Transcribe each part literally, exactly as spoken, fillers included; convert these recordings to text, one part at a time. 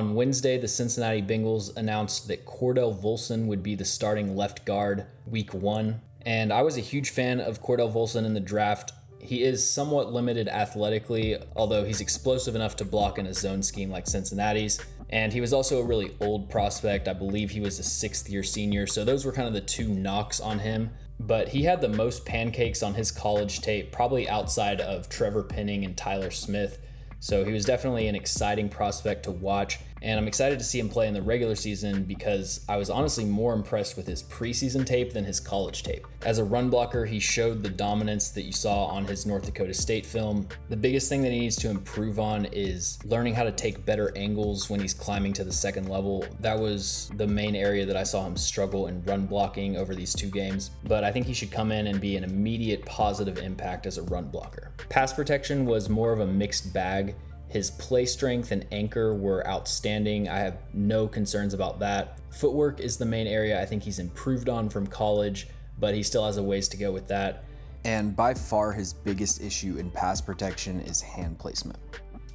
On Wednesday, the Cincinnati Bengals announced that Cordell Volson would be the starting left guard week one. And I was a huge fan of Cordell Volson in the draft. He is somewhat limited athletically, although he's explosive enough to block in a zone scheme like Cincinnati's. And he was also a really old prospect. I believe he was a sixth year senior. So those were kind of the two knocks on him. But he had the most pancakes on his college tape, probably outside of Trevor Penning and Tyler Smith. So he was definitely an exciting prospect to watch, and I'm excited to see him play in the regular season because I was honestly more impressed with his preseason tape than his college tape. As a run blocker, he showed the dominance that you saw on his North Dakota State film. The biggest thing that he needs to improve on is learning how to take better angles when he's climbing to the second level. That was the main area that I saw him struggle in run blocking over these two games, but I think he should come in and be an immediate positive impact as a run blocker. Pass protection was more of a mixed bag. His play strength and anchor were outstanding. I have no concerns about that. Footwork is the main area I think he's improved on from college, but he still has a ways to go with that. And by far his biggest issue in pass protection is hand placement.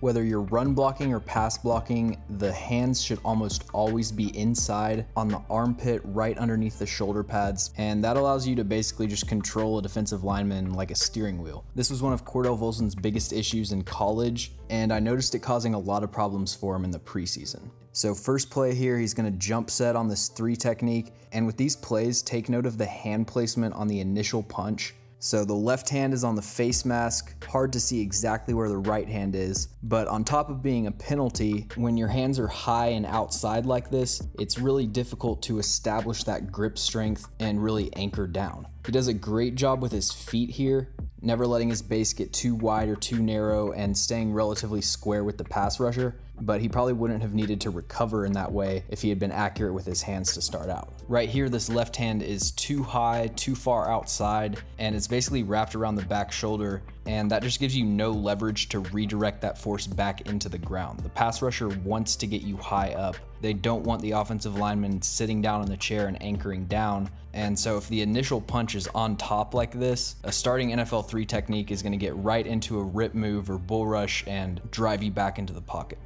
Whether you're run blocking or pass blocking, the hands should almost always be inside on the armpit, right underneath the shoulder pads, and that allows you to basically just control a defensive lineman like a steering wheel. This was one of Cordell Volson's biggest issues in college, and I noticed it causing a lot of problems for him in the preseason. So first play here, he's gonna jump set on this three technique, and with these plays, take note of the hand placement on the initial punch. So the left hand is on the face mask, hard to see exactly where the right hand is, but on top of being a penalty, when your hands are high and outside like this, it's really difficult to establish that grip strength and really anchor down. He does a great job with his feet here, never letting his base get too wide or too narrow and staying relatively square with the pass rusher, but he probably wouldn't have needed to recover in that way if he had been accurate with his hands to start out. Right here, this left hand is too high, too far outside, and it's basically wrapped around the back shoulder, and that just gives you no leverage to redirect that force back into the ground. The pass rusher wants to get you high up. They don't want the offensive lineman sitting down in the chair and anchoring down, and so if the initial punch is on top like this, a starting N F L three technique is going to get right into a rip move or bull rush and drive you back into the pocket.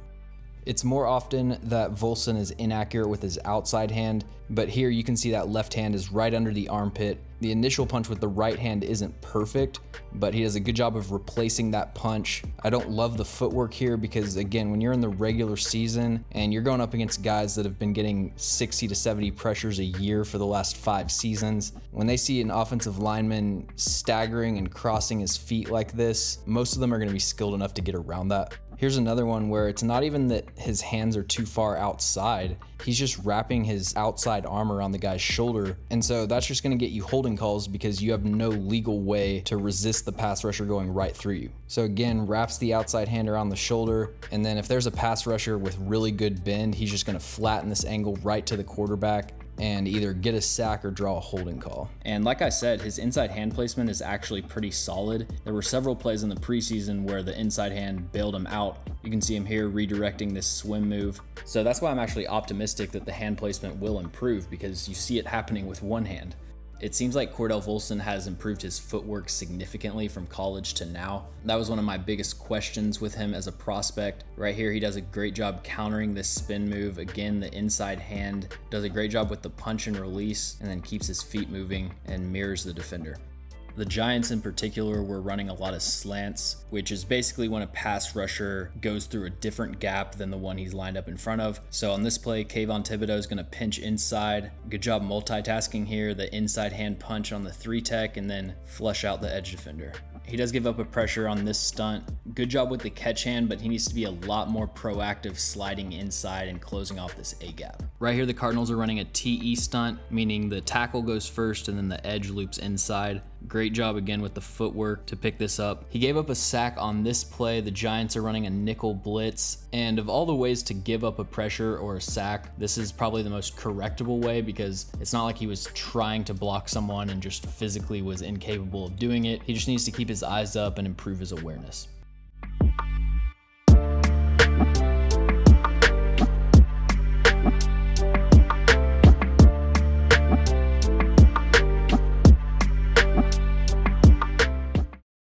It's more often that Volson is inaccurate with his outside hand, but here you can see that left hand is right under the armpit. The initial punch with the right hand isn't perfect, but he does a good job of replacing that punch. I don't love the footwork here because, again, when you're in the regular season and you're going up against guys that have been getting sixty to seventy pressures a year for the last five seasons, when they see an offensive lineman staggering and crossing his feet like this, most of them are going to be skilled enough to get around that. Here's another one where it's not even that his hands are too far outside. He's just wrapping his outside arm around the guy's shoulder. And so that's just going to get you holding calls because you have no legal way to resist the pass rusher going right through you. So again, wraps the outside hand around the shoulder. And then if there's a pass rusher with really good bend, he's just going to flatten this angle right to the quarterback and either get a sack or draw a holding call. And like I said, his inside hand placement is actually pretty solid. There were several plays in the preseason where the inside hand bailed him out. You can see him here redirecting this swim move. So that's why I'm actually optimistic that the hand placement will improve because you see it happening with one hand. It seems like Cordell Volson has improved his footwork significantly from college to now. That was one of my biggest questions with him as a prospect. Right here, he does a great job countering this spin move. Again, the inside hand does a great job with the punch and release, and then keeps his feet moving and mirrors the defender. The Giants in particular were running a lot of slants, which is basically when a pass rusher goes through a different gap than the one he's lined up in front of. So on this play, Kayvon Thibodeau is going to pinch inside. Good job multitasking here, the inside hand punch on the three tech, and then flush out the edge defender. He does give up a pressure on this stunt. Good job with the catch hand, but he needs to be a lot more proactive sliding inside and closing off this A-gap. Right here, the Cardinals are running a T E stunt, meaning the tackle goes first and then the edge loops inside. Great job again with the footwork to pick this up. He gave up a sack on this play. The Giants are running a nickel blitz, and of all the ways to give up a pressure or a sack, this is probably the most correctable way because it's not like he was trying to block someone and just physically was incapable of doing it. He just needs to keep his eyes up and improve his awareness.